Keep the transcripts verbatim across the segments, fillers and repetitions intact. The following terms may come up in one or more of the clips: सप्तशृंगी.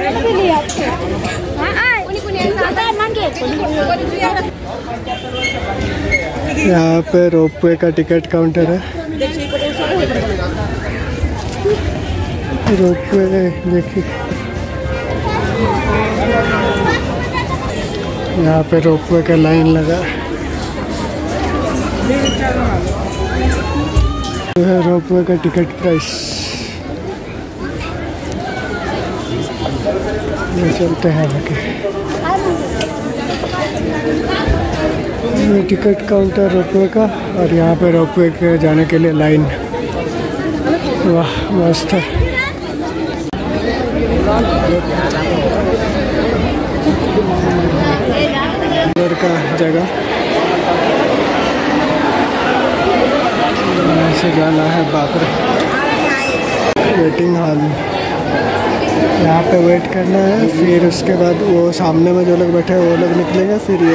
यहाँ पे रोपवे का टिकट काउंटर है। रोपवे देखिए, यहाँ पे रोपवे का लाइन लगा है। रोपवे का टिकट प्राइस ये चलते हैं आगे। टिकट काउंटर रोपवे का, और यहाँ पे रोपवे के जाने के लिए लाइन। वाह मस्त है। इधर का जगह से जाना है बापरे। वेटिंग हॉल, यहाँ पे वेट करना है, फिर उसके बाद वो सामने में जो लोग बैठे हैं वो लोग निकलेंगे, फिर ये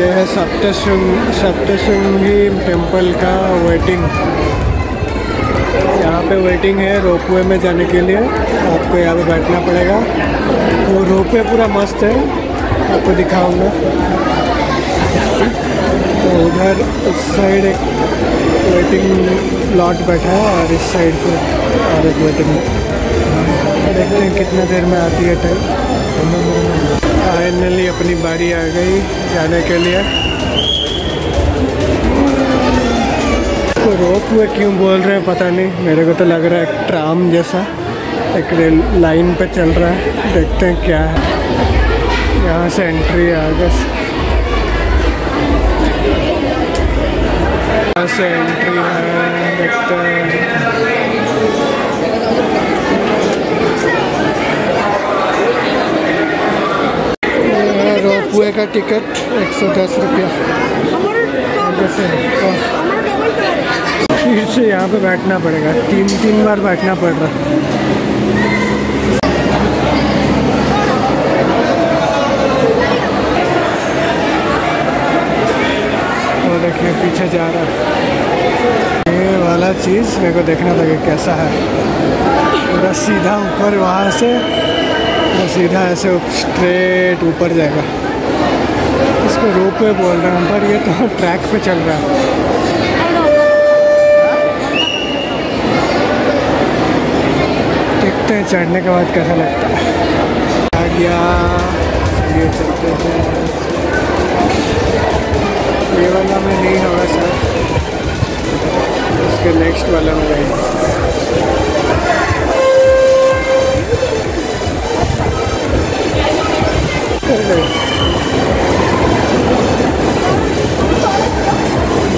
ये है सप्तशृंगी सप्तशृंगी टेम्पल का वेटिंग। यहाँ पे वेटिंग है रोपवे में जाने के लिए, आपको यहाँ पे बैठना पड़ेगा। वो रोपवे पूरा मस्त है, आपको दिखाऊंगा। तो उधर उस साइड एक वेटिंग लॉट बैठा है, और इस साइड पे और एक वेटिंग। देखते हैं कितने देर में आती है टाइम। फाइनली अपनी बारी आ गई जाने के लिए। तो रोप वे क्यों बोल रहे हैं पता नहीं, मेरे को तो लग रहा है ट्राम जैसा एक रेल लाइन पे चल रहा है। देखते हैं क्या है। यहाँ से एंट्री आगे से एंट्री है, देखते हैं। रोपवे का टिकट एक सौ दस रुपया। फिर से यहाँ पे बैठना पड़ेगा, तीन तीन बार बैठना पड़ रहा है। देखिए पीछे जा रहा है। ये वाला चीज़ मेरे को देखना लगे कैसा है। पूरा सीधा ऊपर, वहाँ से पूरा सीधा ऐसे स्ट्रेट ऊपर जाएगा। इसको रोपवे बोल रहे हैं, पर ये तो ट्रैक पे चल रहा है। देखते हैं चढ़ने के बाद कैसा लगता है। आ गया, ये चलते थे। ये वाला में नहीं होगा सर, उसके नेक्स्ट वाला में जाएंगे।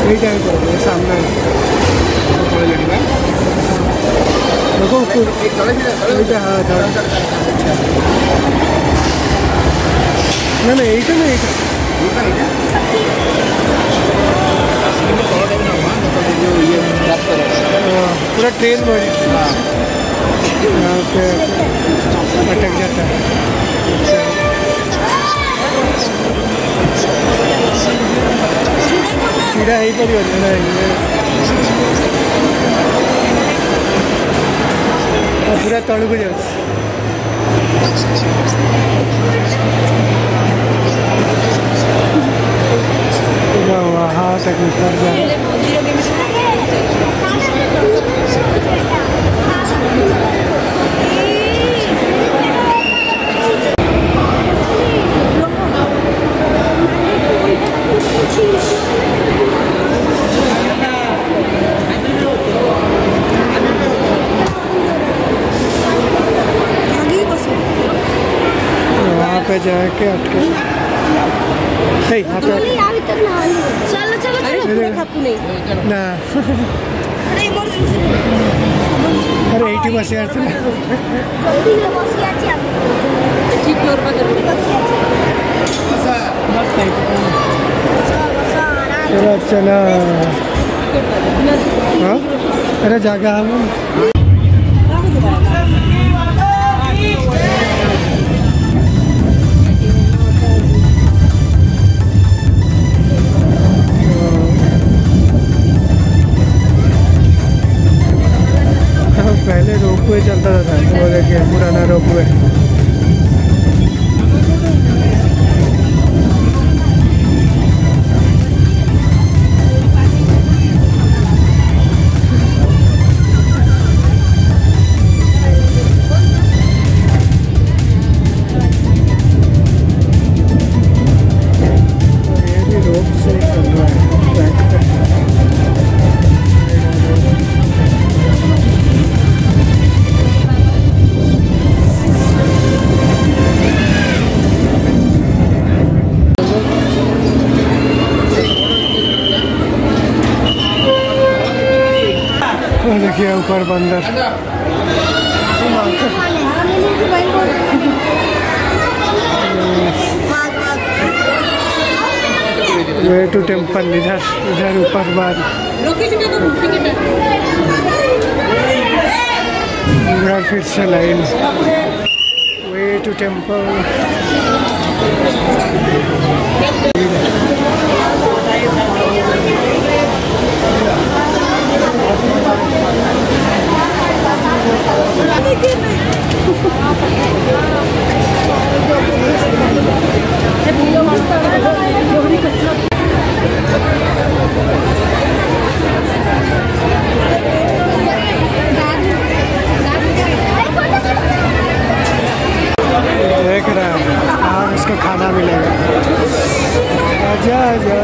ठीक है, तो सामने देखो एक। हाँ नहीं नहीं एक नहीं एक पूरा ट्रेन में अटक जाता है। सीधा यही पर ही होता है, पूरा तड़ को वहाँ तक निकल जाए। वहाँ पे जाके अटके नहीं, हाँ तो यार इतना ना चलो चलो चलो खापू नहीं ना। अरे बोल, अरे एटी बस यार चला। ठीक है, और पकड़ चलो चला। हाँ अरे जागा हम पहले रोप वे चलता था, वो देखिए पुराना रोप वे। देखिए ऊपर बंदर वे टू टेम्पल, इधर इधर ऊपर बार इधर फिर से लाइन वे टू टेम्पल। देख रहे हैं और उसको खाना मिलेगा। आजा आजा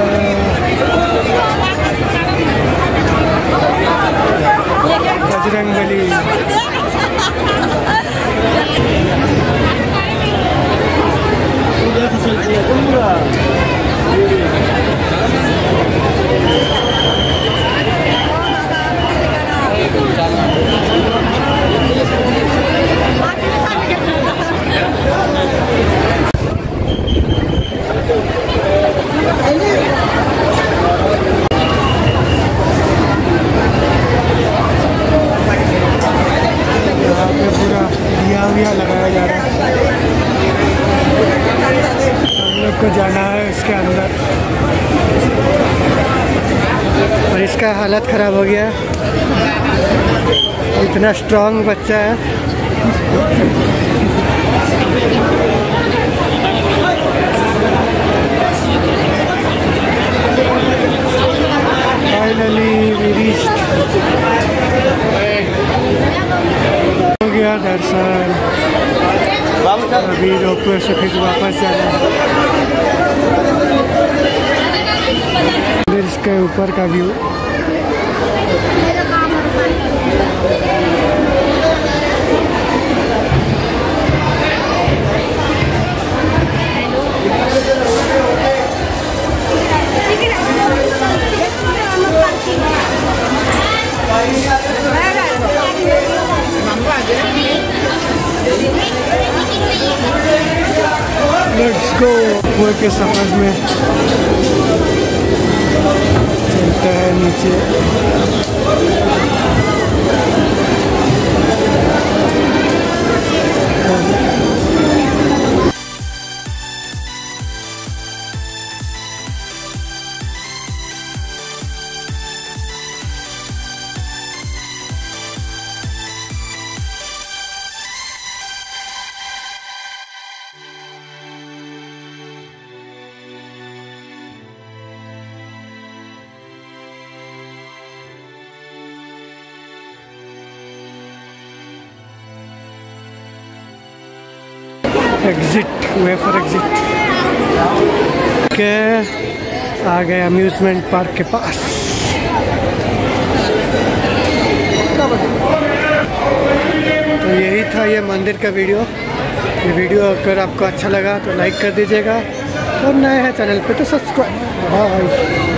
बजरंगबली। लगाया जा रहा है, हम लोग को जाना है इसके अंदर। और इसका हालत ख़राब हो गया, इतना स्ट्रांग बच्चा है। फाइनली वी रीच्ड, हो गया दर्शन। अभी रोपवे से फिर वापस जाना है। फिर इसके ऊपर का व्यू के सफर में चलता है नीचे। एग्जिट वे फॉर एग्जिट के आ गए अम्यूजमेंट पार्क के पास। तो यही था ये मंदिर का वीडियो। ये वीडियो अगर आपको अच्छा लगा तो लाइक कर दीजिएगा, और नए हैं चैनल पे तो सब्सक्राइब। बाय।